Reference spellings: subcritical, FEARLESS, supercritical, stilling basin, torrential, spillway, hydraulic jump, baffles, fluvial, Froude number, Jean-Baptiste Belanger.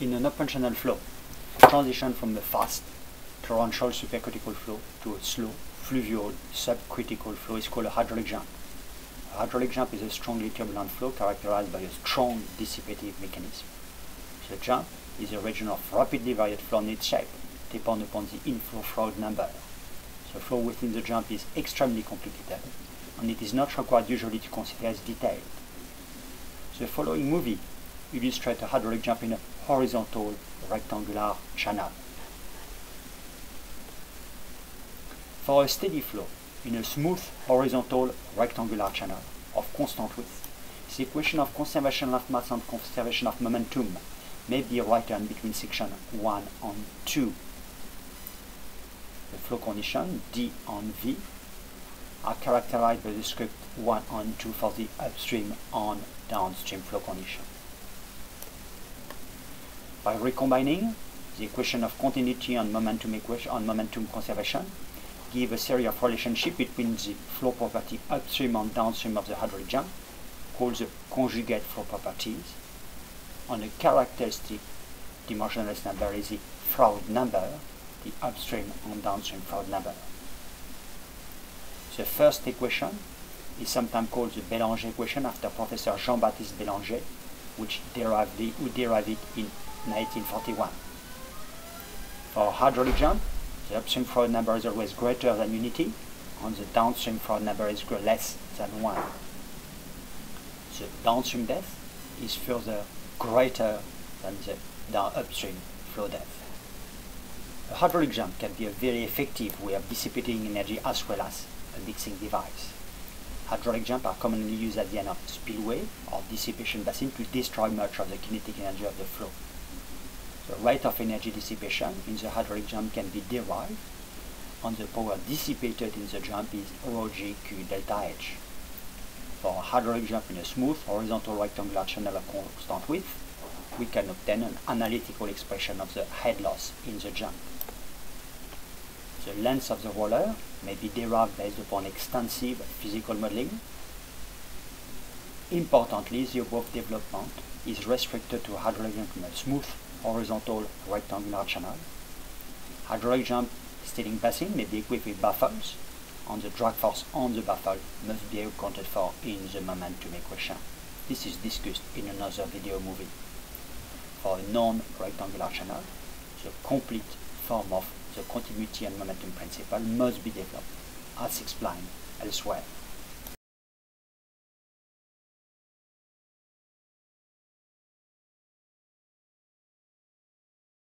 in an open channel flow, transition from the fast torrential supercritical flow to a slow fluvial subcritical flow is called a hydraulic jump. A hydraulic jump is a strongly turbulent flow characterized by a strong dissipative mechanism. The jump is a region of rapidly varied flow in its shape, depending upon the inflow Froude number. The flow within the jump is extremely complicated, and it is not required usually to consider as detailed. The following movie illustrates a hydraulic jump in a horizontal rectangular channel. For a steady flow in a smooth horizontal rectangular channel of constant width, the equation of conservation of mass and conservation of momentum may be written between section 1 and 2. The flow condition D and V are characterized by the script 1 and 2 for the upstream and downstream flow condition. By recombining, the equation of continuity and momentum equation and momentum conservation give a series of relationships between the flow property upstream and downstream of the hydraulic jump, called the conjugate flow properties, and a characteristic dimensionless number is the Froude number, the upstream and downstream Froude number. The first equation is sometimes called the Belanger equation after Professor Jean-Baptiste Belanger, who derived it in 1941. For hydraulic jump, the upstream Froude number is always greater than unity, and the downstream Froude number is less than 1. The downstream depth is further greater than the upstream flow depth. A hydraulic jump can be a very effective way of dissipating energy as well as a mixing device. Hydraulic jumps are commonly used at the end of spillway or dissipation basin to destroy much of the kinetic energy of the flow. The rate of energy dissipation in the hydraulic jump can be derived, and the power dissipated in the jump is ρGQ delta H. For a hydraulic jump in a smooth horizontal rectangular channel of constant width, we can obtain an analytical expression of the head loss in the jump. The length of the roller may be derived based upon extensive physical modeling. Importantly, the above development is restricted to hydraulic jump in a smooth horizontal rectangular channel. Hydraulic jump stealing basin may be equipped with baffles, and the drag force on the baffle must be accounted for in the momentum equation. This is discussed in another video movie. For a non-rectangular channel, the complete form of the continuity and momentum principle must be developed, as explained elsewhere.